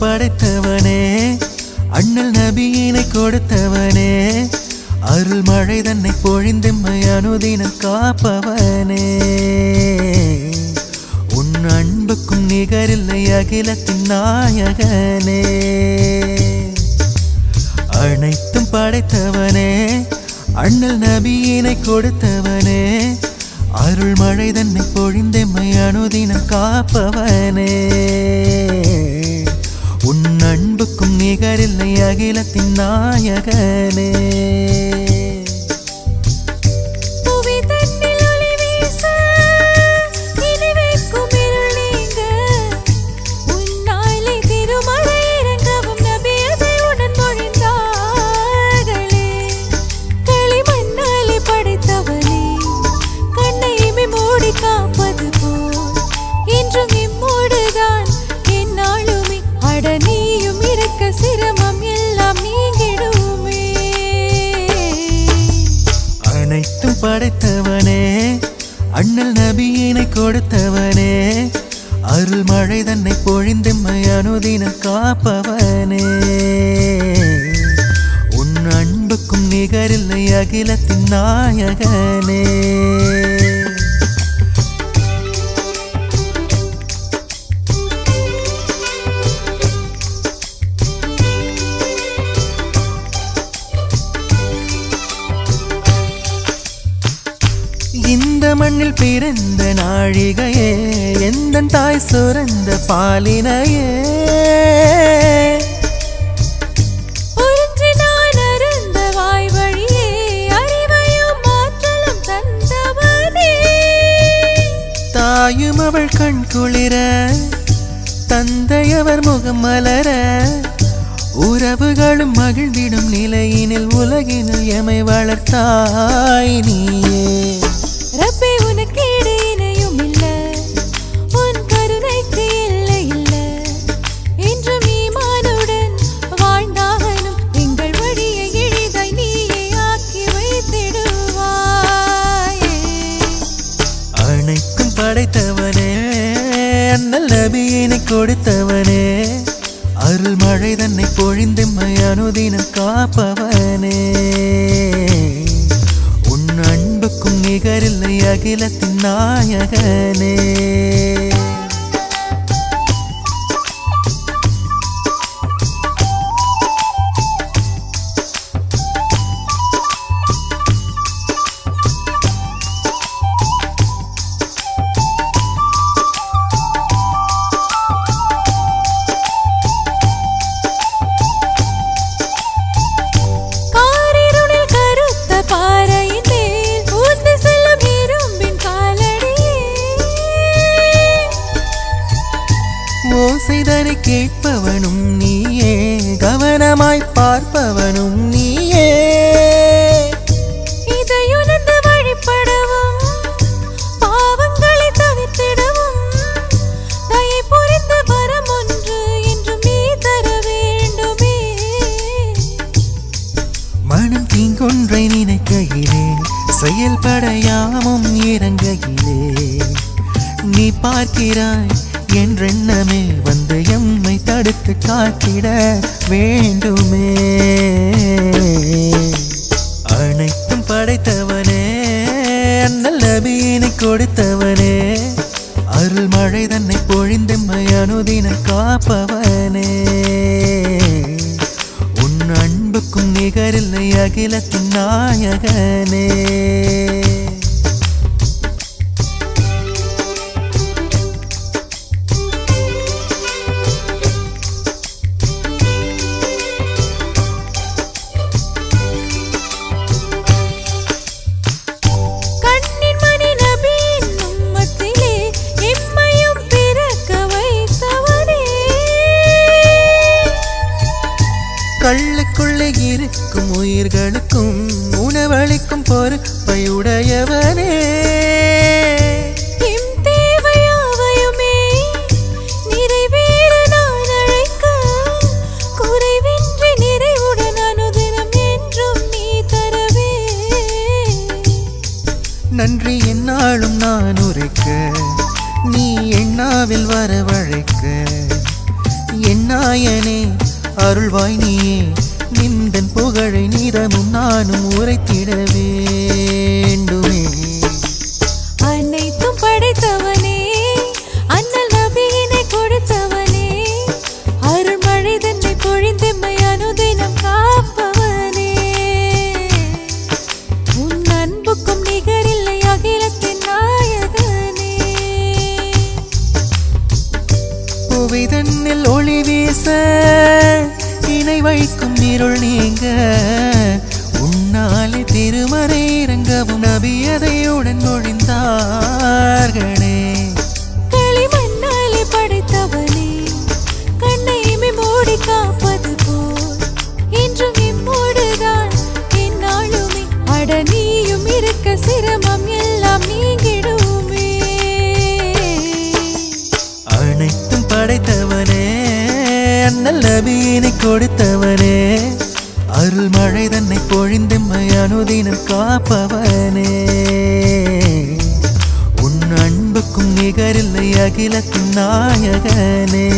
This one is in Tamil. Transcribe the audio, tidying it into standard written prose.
படைத்தவனே அண்ணல் நபியினை கொடுத்தவனே அருள் மழை தன்னை பொழிந்தெம்மை அனுதினம் காப்பவனே உன் அன்புக்கும் நிகரில்லை அகிலத்தின் நாயகனே அனைத்தும் படைத்தவனே அண்ணல் நபியினை கொடுத்தவனே அருள் மழை தன்னை பொழிந்தெம்மை அனுதினம் காப்பவனே உன் அன்புக்கும் நிகரில்லை அகிலத்தின் நாயகனே படைத்தவனே அண்ணல் நபியினை கொடுத்தவனே அருள் மழை தன்னை பொழிந்தெம்மை அனுதினம் காப்பவனே உன் அன்புக்கும் நிகரில்லை அகிலத்தின் நாயகனே மண்ணில் பிறந்த நாழிகையே எந்தன் தாய் சுரந்த பாலினையே தாயும் அவள் கண் குளிர தந்தையவர் முகம் மலர உறவுகளும் மகிழ்ந்திடும் நிலையினில் உலகினில் எமை வளர்த்தாய் நீயே ரப்பே உனக்கு இணையும் இல்ல உன் கருணைக்கு இல்லை இல்ல என்றும் ஈமானுடன் வாழ்ந்தாகனும் எங்கள் வழியை எளிதை நீயே ஆக்கி வைத்திடுவாயே அனைத்தும் படைத்தவனே அண்ணல் நபியினை கொடுத்தவனே அருள் மழை தன்னை பொழிந்தெம்மை அனுதினம் காப்பவனே நிகரில்லை அகிலத்தின் நாயகனே ஓசைதனை கேட்பவனும் நீயே கவனமாய் பார்ப்பவனும் நீயே இதையுணர்ந்து வழிபடவும் பாவங்களை தவிர்த்திடவும் தயை புரிந்த வரம் ஒன்று என்று நீ தர வேண்டுமே மனம் தீங்கொன்றை நினைக்கையிலே செயல்படையாமும் இறங்கையிலே நீ பார்க்கிறாய் என்றெண்ணமே வந்து எம்மை தடுத்து காத்திட வேண்டுமே அனைத்தும் படைத்தவனே அண்ணல் நபியினை கொடுத்தவனே அருள் மழை தன்னை பொழிந்தெம்மை அனுதினம் காப்பவனே உன் அன்புக்கும் நிகரில்லை அகிலத்தின் நாயகனே கள்ளுக்குள்ளே இருக்கும் உயிர்களுக்கும் உணவளிக்கும் பொறுப்பை உடையவனே தேவையாவையுமே நிறைவேற நான் அழைக்க குறைவின்றி நிறைவுடன் அனுதினம் என்றும் நீ தரவே நன்றி என்னாலும் நான் உரைக்க நீ எண்ணாவில் வரவழைக்க என்ன நாயனே அருள்வாய் நீயே நிந்தன் புகழை நிரமும் நானும் உரைத்திட வேண்டுமே. அனைத்தும் படைத்தவனே அண்ணல் நபியினை கொடுத்தவனே அருள்மழை தன்னை பொழிந்தெம்மை அனுதினம் காப்பவனே. உன் அன்புக்கும் நிகரில்லை அகிலத்தின் நாயகனே. புவி தன்னில் ஒளி வீச இணை வைக்கும் இருள் நீங்க உன்னாலே திருமறை இறங்கவும் நபி அதையுடன் பொழிந்தார்களே. களிமண்ணாலே படைத்தவனே கண்ணை மூடி காப்பது போல் இன்றும் இம்மோடுதான் என்னாலுமே அடனியும் இருக்க சிரமம் எல்லாம் நீங்கிடுமே. அனைத்தும் படைத்தவனே அண்ணல் நபியினை கொடுத்தவனே அருள் மழை தன்னை பொழிந்தெம்மை அனுதினம் காப்பவனே. உன் அன்புக்கும் நிகரில்லை அகிலத்தின் நாயகனே.